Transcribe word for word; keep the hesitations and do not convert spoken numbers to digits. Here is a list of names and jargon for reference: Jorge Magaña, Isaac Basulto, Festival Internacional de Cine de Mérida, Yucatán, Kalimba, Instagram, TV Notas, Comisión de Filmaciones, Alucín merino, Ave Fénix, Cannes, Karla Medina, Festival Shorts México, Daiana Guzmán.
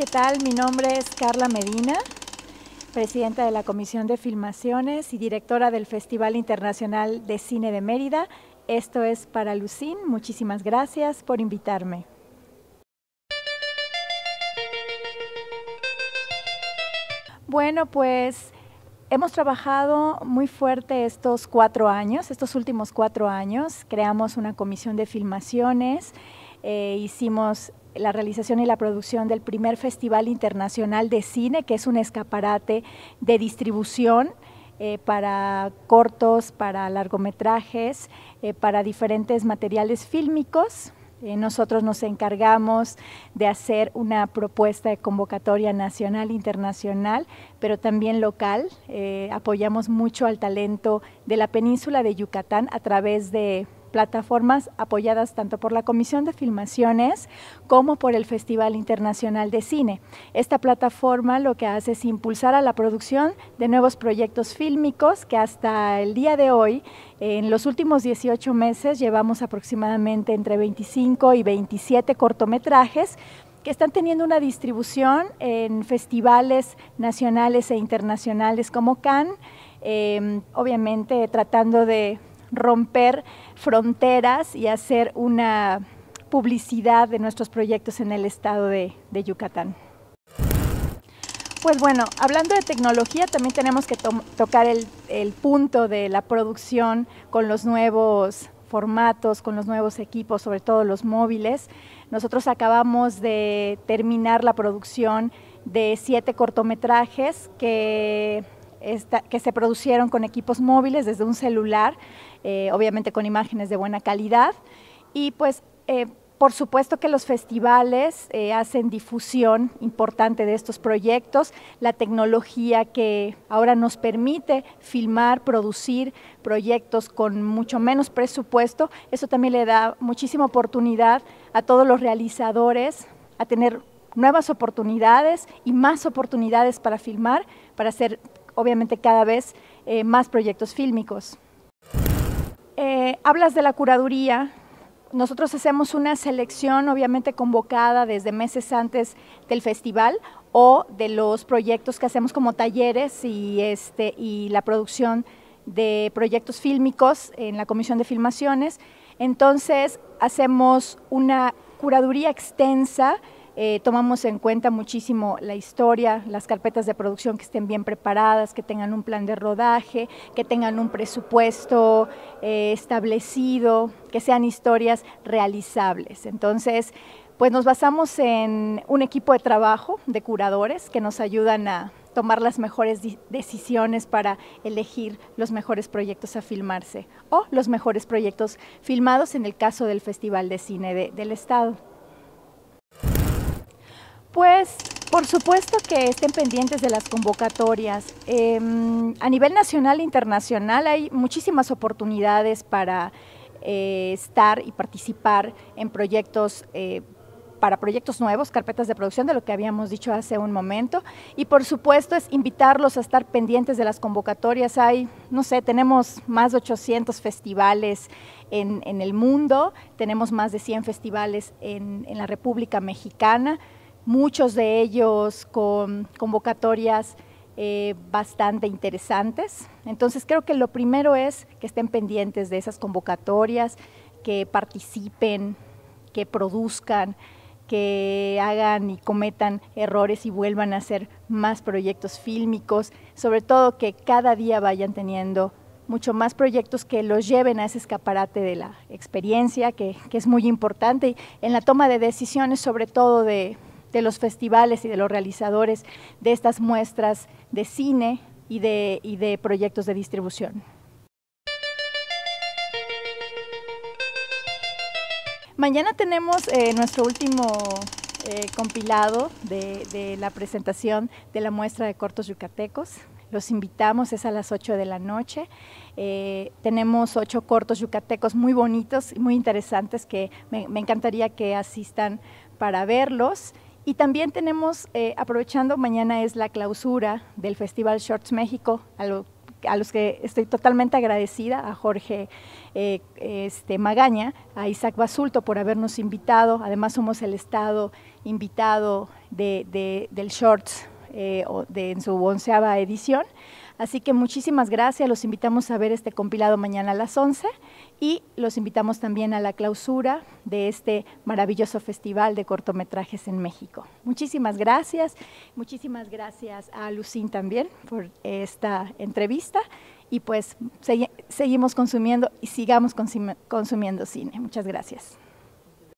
¿qué tal? Mi nombre es Karla Medina, presidenta de la Comisión de Filmaciones y directora del Festival Internacional de Cine de Mérida. Esto es para Alucín. Muchísimas gracias por invitarme. Bueno, pues hemos trabajado muy fuerte estos cuatro años, estos últimos cuatro años. Creamos una comisión de filmaciones, eh, hicimos la realización y la producción del primer Festival Internacional de Cine, que es un escaparate de distribución eh, para cortos, para largometrajes, eh, para diferentes materiales fílmicos. Eh, nosotros nos encargamos de hacer una propuesta de convocatoria nacional, internacional, pero también local. Eh, apoyamos mucho al talento de la península de Yucatán a través de plataformas apoyadas tanto por la Comisión de Filmaciones como por el Festival Internacional de Cine. Esta plataforma lo que hace es impulsar a la producción de nuevos proyectos fílmicos que hasta el día de hoy, en los últimos dieciocho meses, llevamos aproximadamente entre veinticinco y veintisiete cortometrajes que están teniendo una distribución en festivales nacionales e internacionales como Cannes, eh, obviamente tratando de romper fronteras y hacer una publicidad de nuestros proyectos en el estado de, de Yucatán. Pues bueno, hablando de tecnología, también tenemos que to tocar el, el punto de la producción con los nuevos formatos, con los nuevos equipos, sobre todo los móviles. Nosotros acabamos de terminar la producción de siete cortometrajes que Esta, que se producieron con equipos móviles desde un celular, eh, obviamente con imágenes de buena calidad. Y pues eh, por supuesto que los festivales eh, hacen difusión importante de estos proyectos, la tecnología que ahora nos permite filmar, producir proyectos con mucho menos presupuesto, eso también le da muchísima oportunidad a todos los realizadores a tener nuevas oportunidades y más oportunidades para filmar, para hacer obviamente cada vez eh, más proyectos fílmicos. Eh, hablas de la curaduría. Nosotros hacemos una selección obviamente convocada desde meses antes del festival o de los proyectos que hacemos como talleres y, este, y la producción de proyectos fílmicos en la Comisión de Filmaciones. Entonces hacemos una curaduría extensa. Eh, tomamos en cuenta muchísimo la historia, las carpetas de producción que estén bien preparadas, que tengan un plan de rodaje, que tengan un presupuesto eh, establecido, que sean historias realizables. Entonces, pues nos basamos en un equipo de trabajo de curadores que nos ayudan a tomar las mejores decisiones para elegir los mejores proyectos a filmarse o los mejores proyectos filmados en el caso del Festival de Cine de, del Estado. Pues, por supuesto que estén pendientes de las convocatorias. Eh, a nivel nacional e internacional hay muchísimas oportunidades para eh, estar y participar en proyectos, eh, para proyectos nuevos, carpetas de producción, de lo que habíamos dicho hace un momento. Y por supuesto es invitarlos a estar pendientes de las convocatorias. Hay, no sé, tenemos más de ochocientos festivales en, en el mundo, tenemos más de cien festivales en, en la República Mexicana, muchos de ellos con convocatorias eh, bastante interesantes. Entonces creo que lo primero es que estén pendientes de esas convocatorias, que participen, que produzcan, que hagan y cometan errores y vuelvan a hacer más proyectos fílmicos, sobre todo que cada día vayan teniendo mucho más proyectos que los lleven a ese escaparate de la experiencia, que, que es muy importante en la toma de decisiones, sobre todo de de los festivales y de los realizadores de estas muestras de cine y de, y de proyectos de distribución. Mañana tenemos eh, nuestro último eh, compilado de, de la presentación de la muestra de cortos yucatecos. Los invitamos, es a las ocho de la noche. Eh, tenemos ocho cortos yucatecos muy bonitos y muy interesantes que me, me encantaría que asistan para verlos. Y también tenemos, eh, aprovechando, mañana es la clausura del Festival Shorts México, a lo a los que estoy totalmente agradecida, a Jorge eh, este, Magaña, a Isaac Basulto por habernos invitado. Además somos el estado invitado de, de, del Shorts eh, de, en su onceava edición. Así que muchísimas gracias, los invitamos a ver este compilado mañana a las once y los invitamos también a la clausura de este maravilloso festival de cortometrajes en México. Muchísimas gracias, muchísimas gracias a Alucín también por esta entrevista y pues segui- seguimos consumiendo y sigamos consumi- consumiendo cine. Muchas gracias.